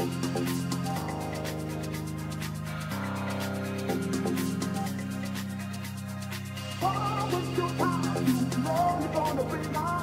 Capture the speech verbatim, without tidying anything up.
All the time, you know you're gonna be mine.